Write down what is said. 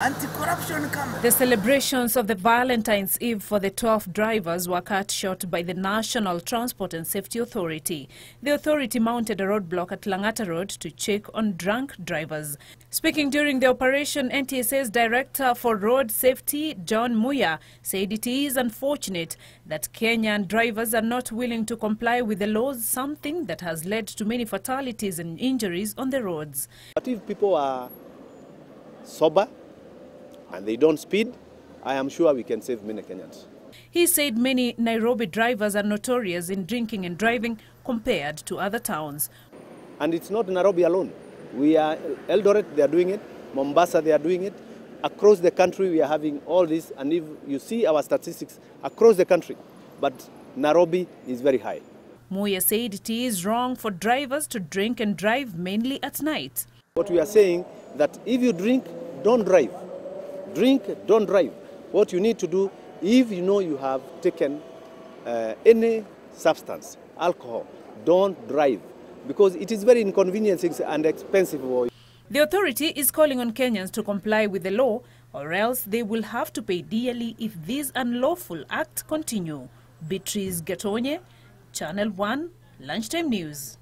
Anti-corruption camera. The celebrations of the Valentine's Eve for the 12 drivers were cut short by the National Transport and Safety Authority. The authority mounted a roadblock at Langata Road to check on drunk drivers. Speaking during the operation, NTSA's Director for Road Safety, John Muya, said it is unfortunate that Kenyan drivers are not willing to comply with the laws, something that has led to many fatalities and injuries on the roads. But if people are sober and they don't speed, I am sure we can save many Kenyans. He said many Nairobi drivers are notorious in drinking and driving compared to other towns. And it's not Nairobi alone. We are Eldoret, they are doing it. Mombasa, they are doing it. Across the country, we are having all this. And if you see our statistics across the country, but Nairobi is very high. Muya said it is wrong for drivers to drink and drive mainly at night. What we are saying that if you drink, don't drive. Drink, don't drive. What you need to do, if you know you have taken any substance, alcohol, don't drive, because it is very inconveniencing and expensive. The authority is calling on Kenyans to comply with the law, or else they will have to pay dearly if these unlawful acts continue. Beatrice Gatonye, Channel 1, Lunchtime News.